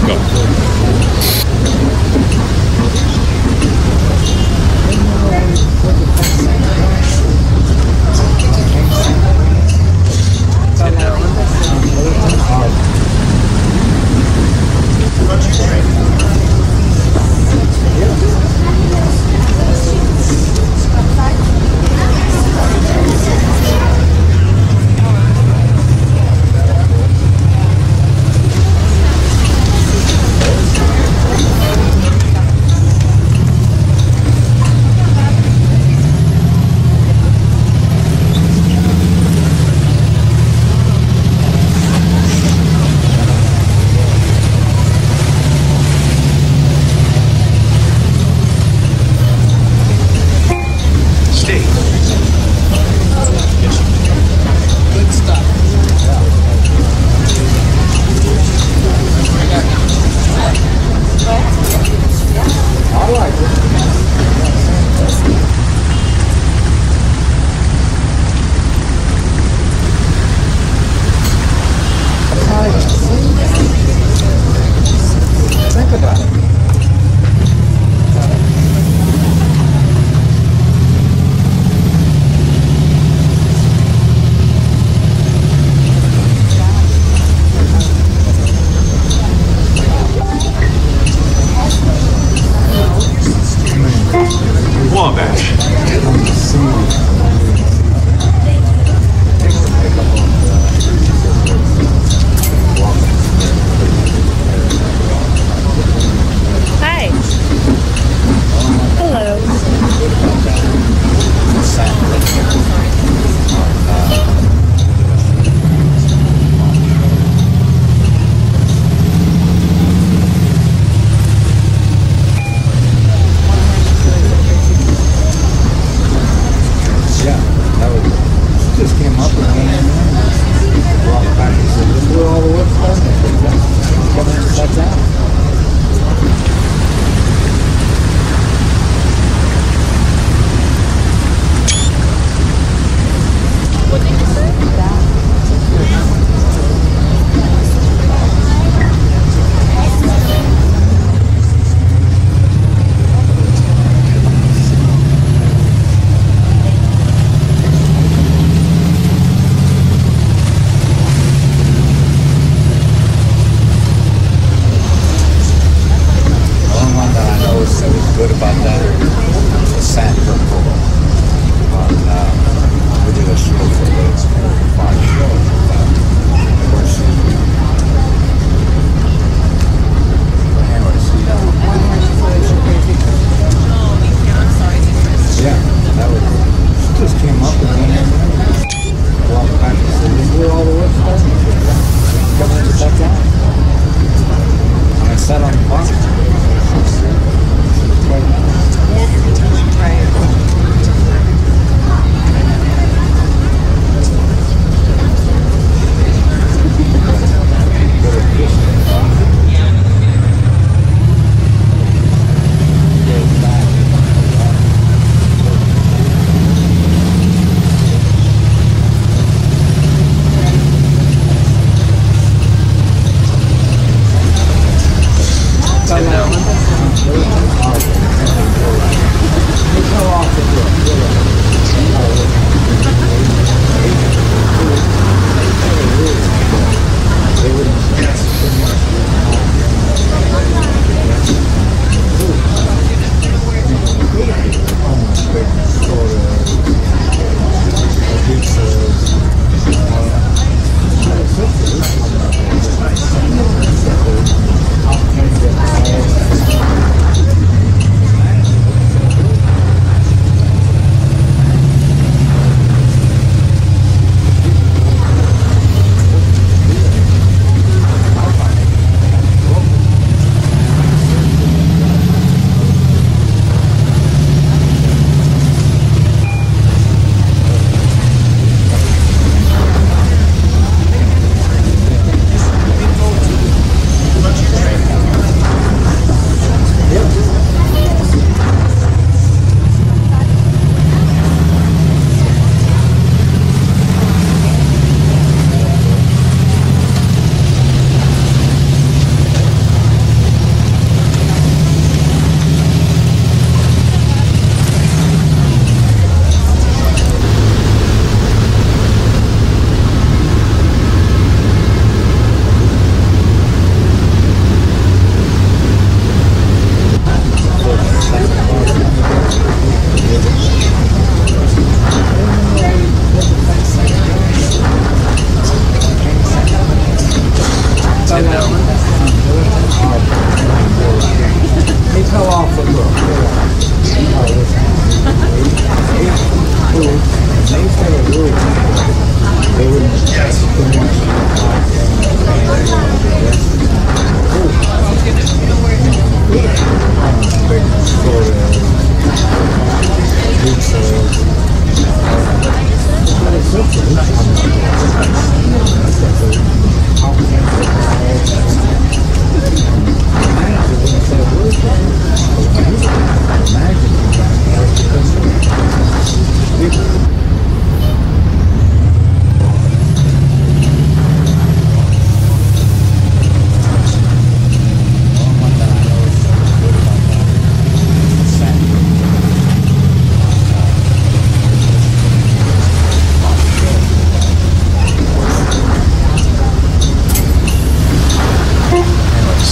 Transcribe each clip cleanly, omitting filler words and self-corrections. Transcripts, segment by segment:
years ago.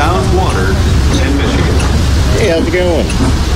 Sound Water in Michigan. Hey, how's it going?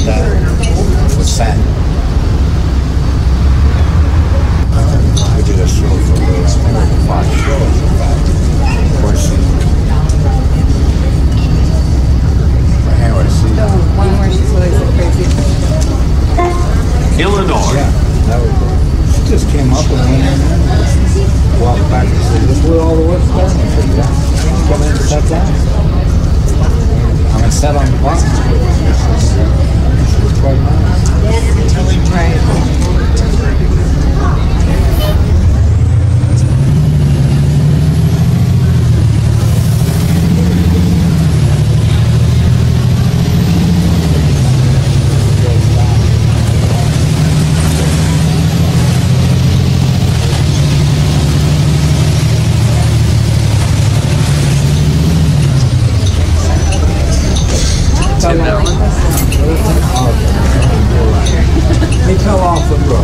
on that was fat. I did a show for Fox shows in fact. Of course, my hand was seen. The one where she's always so crazy. Illinois. Yeah, that was, she just came up and walked back and said, "This is where all the work's going." I said, "Yeah, come in and set down." I'm mean, set on the box. It's quite nice. They fell off the road.